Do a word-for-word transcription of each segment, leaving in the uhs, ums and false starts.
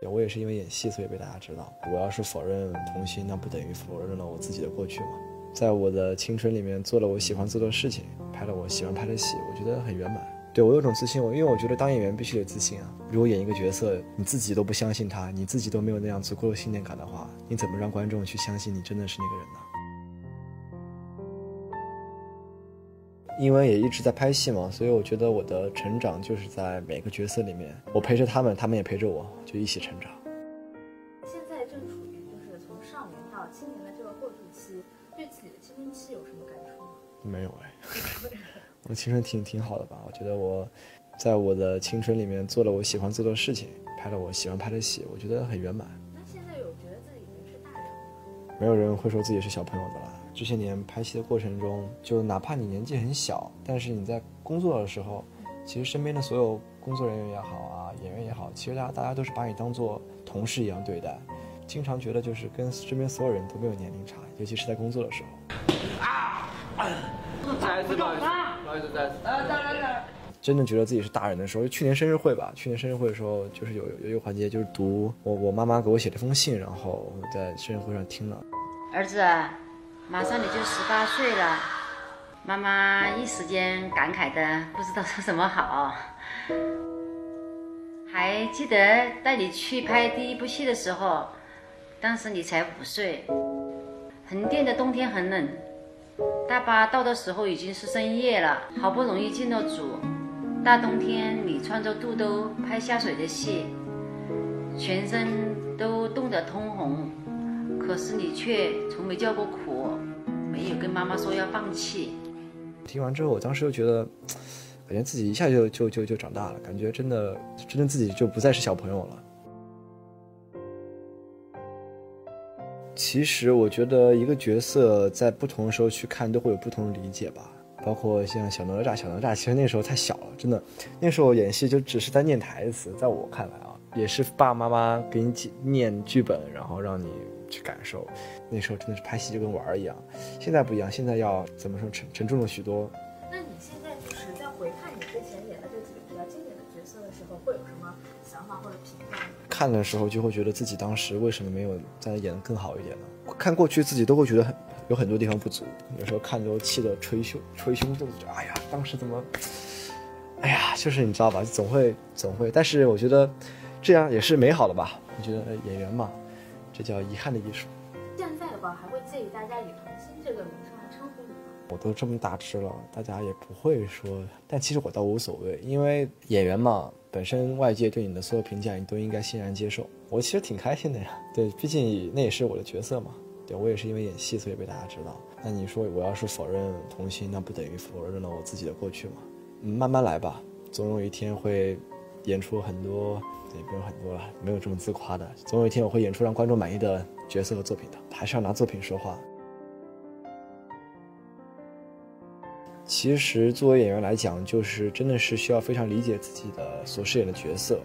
对，我也是因为演戏，所以被大家知道。我要是否认童星，那不等于否认了我自己的过去吗？在我的青春里面，做了我喜欢做的事情，拍了我喜欢拍的戏，我觉得很圆满。对，我有种自信，我因为我觉得当演员必须得自信啊。如果演一个角色，你自己都不相信他，你自己都没有那样足够的信念感的话，你怎么让观众去相信你真的是那个人呢？ 因为也一直在拍戏嘛，所以我觉得我的成长就是在每个角色里面，我陪着他们，他们也陪着我，就一起成长。现在正处于就是从少年到青年的这个过渡期，对自己的青春期有什么感触吗？没有哎，我青春挺挺好的吧？我觉得我在我的青春里面做了我喜欢做的事情，拍了我喜欢拍的戏，我觉得很圆满。那现在有觉得自己已经是大人了吗？没有人会说自己是小朋友的啦。 这些年拍戏的过程中，就哪怕你年纪很小，但是你在工作的时候，其实身边的所有工作人员也好啊，演员也好，其实大家大家都是把你当做同事一样对待，经常觉得就是跟身边所有人都没有年龄差，尤其是在工作的时候。啊！再一次，不好意思，再一次，来来来。真的觉得自己是大人的时候，去年生日会吧，去年生日会的时候，就是有有一个环节就是读我我妈妈给我写了封信，然后我在生日会上听了。儿子。 马上你就十八岁了，妈妈一时间感慨的不知道说什么好。还记得带你去拍第一部戏的时候，当时你才五岁。横店的冬天很冷，大巴到的时候已经是深夜了，好不容易进了组。大冬天你穿着肚兜拍下水的戏，全身都冻得通红，可是你却从没叫过苦。 没有跟妈妈说要放弃。听完之后，我当时就觉得，感觉自己一下就就就就长大了，感觉真的，真的自己就不再是小朋友了。其实我觉得一个角色在不同的时候去看，都会有不同的理解吧。包括像小哪吒，小哪吒其实那时候太小了，真的，那时候演戏就只是在念台词，在我看来啊，也是爸爸妈妈给你念剧本，然后让你。 去感受，那时候真的是拍戏就跟玩儿一样，现在不一样，现在要怎么说沉沉重了许多。那你现在就是在回看你之前演的这几个比较经典的角色的时候，会有什么想法或者评价？看的时候就会觉得自己当时为什么没有再演得更好一点呢？看过去自己都会觉得很有很多地方不足，有时候看都气得捶胸捶胸顿足，哎呀，当时怎么，哎呀，就是你知道吧，总会总会，但是我觉得这样也是美好的吧，我觉得演员嘛。 这叫遗憾的艺术。现在的话，还会介意大家以童星这个名称来称呼你吗？我都这么大只了，大家也不会说。但其实我倒无所谓，因为演员嘛，本身外界对你的所有评价，你都应该欣然接受。我其实挺开心的呀。对，毕竟那也是我的角色嘛。对我也是因为演戏，所以被大家知道。那你说我要是否认童星，那不等于否认了我自己的过去吗？嗯，慢慢来吧，总有一天会演出很多。 也没有很多了，没有这种自夸的。总有一天我会演出让观众满意的角色和作品的，还是要拿作品说话。其实作为演员来讲，就是真的是需要非常理解自己的所饰演的角色，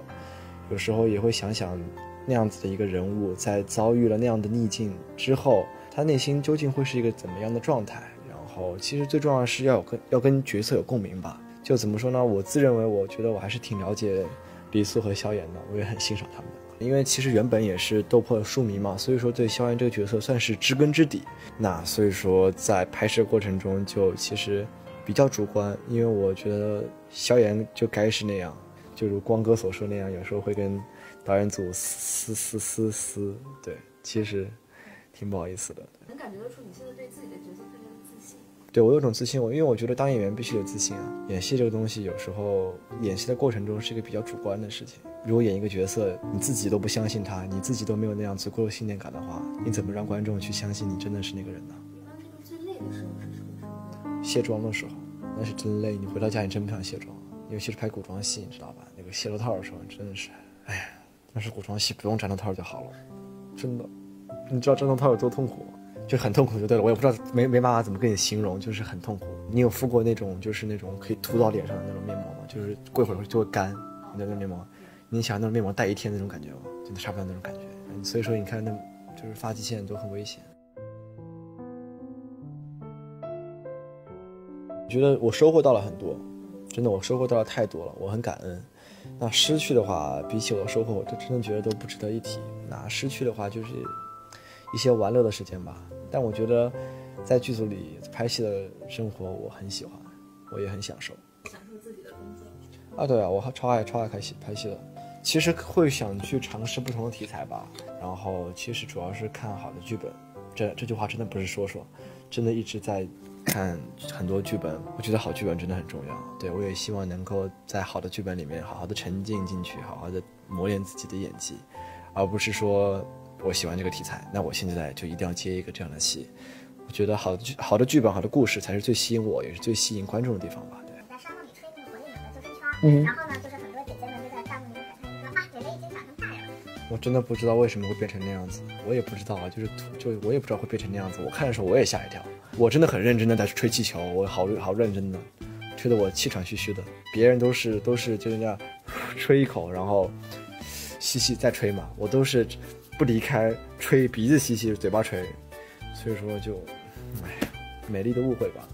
有时候也会想想那样子的一个人物，在遭遇了那样的逆境之后，他内心究竟会是一个怎么样的状态。然后，其实最重要的是要有跟要跟角色有共鸣吧。就怎么说呢？我自认为，我觉得我还是挺了解。 李素和萧炎呢，我也很欣赏他们的，因为其实原本也是斗破书迷嘛，所以说对萧炎这个角色算是知根知底。那所以说在拍摄过程中就其实比较主观，因为我觉得萧炎就该是那样，就如光哥所说那样，有时候会跟导演组撕撕撕撕，对，其实挺不好意思的。能感觉得出你现在对自己的角色非常自信。对我有种自信，我因为我觉得当演员必须有自信啊。 演戏这个东西，有时候演戏的过程中是一个比较主观的事情。如果演一个角色，你自己都不相信他，你自己都没有那样足够的信念感的话，你怎么让观众去相信你真的是那个人呢？一般这个最累的时候是什么时候？卸妆的时候，那是真累。你回到家，你真不想卸妆，尤其是拍古装戏，你知道吧？那个卸头套的时候，真的是，哎呀，那是古装戏，不用粘头套就好了，真的。你知道粘头套有多痛苦吗？ 就很痛苦就对了，我也不知道没没办法怎么跟你形容，就是很痛苦。你有敷过那种就是那种可以涂到脸上的那种面膜吗？就是过一会儿就会干，你的那种面膜，你想那种面膜戴一天那种感觉吗？真的差不多那种感觉。所以说你看那，就是发际线都很危险。我觉得我收获到了很多，真的我收获到了太多了，我很感恩。那失去的话，比起我收获，我就真的觉得都不值得一提。那失去的话，就是一些玩乐的时间吧。但我觉得，在剧组里拍戏的生活，我很喜欢，我也很享受。享受自己的工作啊，对啊，我超爱超爱拍戏拍戏的。其实会想去尝试不同的题材吧。然后，其实主要是看好的剧本。这这句话真的不是说说，真的一直在看很多剧本，我觉得好剧本真的很重要。对，我也希望能够在好的剧本里面好好的沉浸进去，好好的磨练自己的演技，而不是说我喜欢这个题材，那我现在就一定要接一个这样的戏。我觉得好好的剧本、好的故事才是最吸引我，也是最吸引观众的地方吧。对。在沙漠里吹那个火焰鸟的救生圈，嗯、然后呢，就是很多姐姐们就在弹幕里面感叹说啊，姐姐已经长成大人了。我真的不知道为什么会变成那样子，我也不知道啊，就是就我也不知道会变成那样子。我看的时候我也吓一跳。我真的很认真的在吹气球，我好好认真的，吹得我气喘吁吁的。别人都是都是就那样吹一口，然后吸吸再吹嘛，我都是不离开，吹鼻子吸吸，嘴巴吹。所以说就，哎，美丽的误会吧。